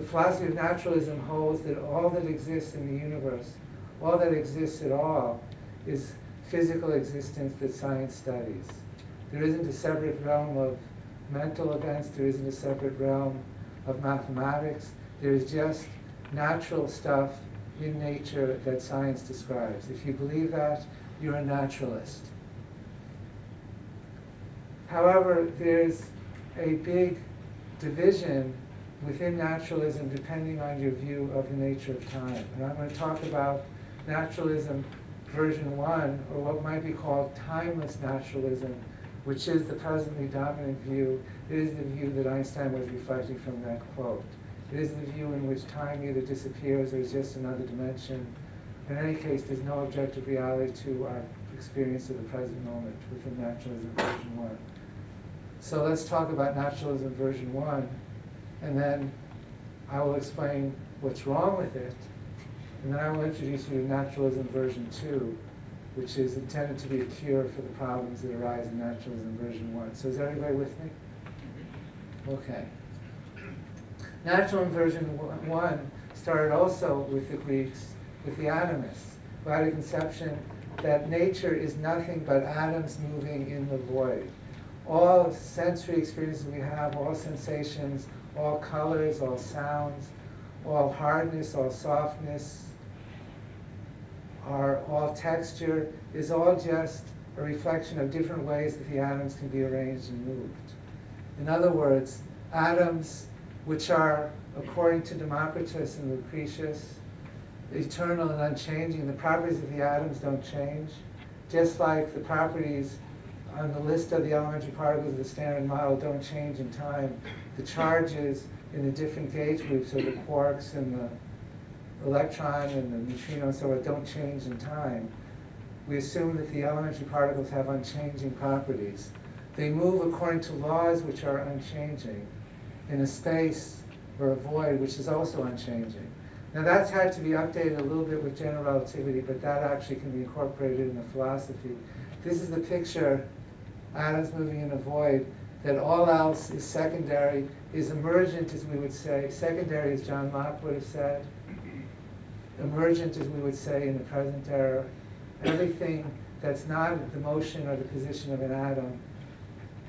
The philosophy of naturalism holds that all that exists in the universe, all that exists at all, is physical existence that science studies. There isn't a separate realm of mental events, there isn't a separate realm of mathematics, there is just natural stuff in nature that science describes. If you believe that, you're a naturalist. However, there's a big division within naturalism depending on your view of the nature of time. And I'm going to talk about naturalism version one, or what might be called timeless naturalism, which is the presently dominant view. It is the view that Einstein was reflecting from that quote. It is the view in which time either disappears or is just another dimension. In any case, there's no objective reality to our experience of the present moment within naturalism version one. So let's talk about naturalism version one, and then I will explain what's wrong with it, and then I will introduce you to naturalism version two, which is intended to be a cure for the problems that arise in naturalism version one. So is everybody with me? Okay. Naturalism version one started also with the Greeks, with the atomists, who had a conception that nature is nothing but atoms moving in the void. All sensory experiences we have, all sensations, all colors, all sounds, all hardness, all softness, all texture, is all just a reflection of different ways that the atoms can be arranged and moved. In other words, atoms, which are, according to Democritus and Lucretius, eternal and unchanging. The properties of the atoms don't change, just like the properties on the list of the elementary particles of the Standard Model don't change in time. The charges in the different gauge groups, so the quarks and the electron and the neutrino and so forth, don't change in time. We assume that the elementary particles have unchanging properties. They move according to laws which are unchanging, in a space or a void which is also unchanging. Now that's had to be updated a little bit with general relativity, but that actually can be incorporated in the philosophy. This is the picture, atoms moving in a void, that all else is secondary, is emergent, as we would say. Secondary, as John Locke would have said. Emergent, as we would say in the present era. Everything that's not the motion or the position of an atom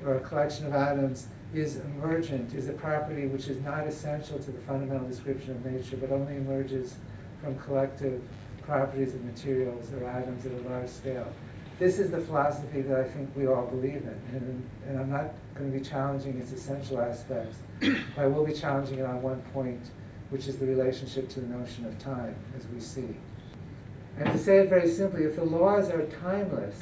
or a collection of atoms is emergent, is a property which is not essential to the fundamental description of nature, but only emerges from collective properties of materials or atoms at a large scale. This is the philosophy that I think we all believe in, and I'm not going to be challenging its essential aspects, but I will be challenging it on one point, which is the relationship to the notion of time, as we see. And to say it very simply, if the laws are timeless,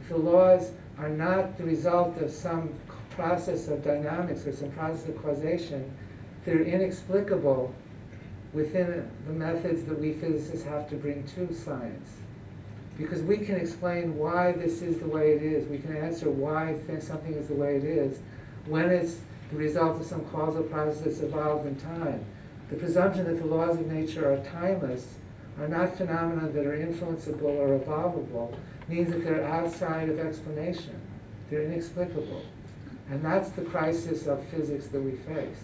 if the laws are not the result of some process of dynamics or some process of causation, they're inexplicable within the methods that we physicists have to bring to science. Because we can explain why this is the way it is. We can answer why something is the way it is when it's the result of some causal process that's evolved in time. The presumption that the laws of nature are timeless, are not phenomena that are influenceable or evolvable, means that they're outside of explanation. They're inexplicable. And that's the crisis of physics that we face.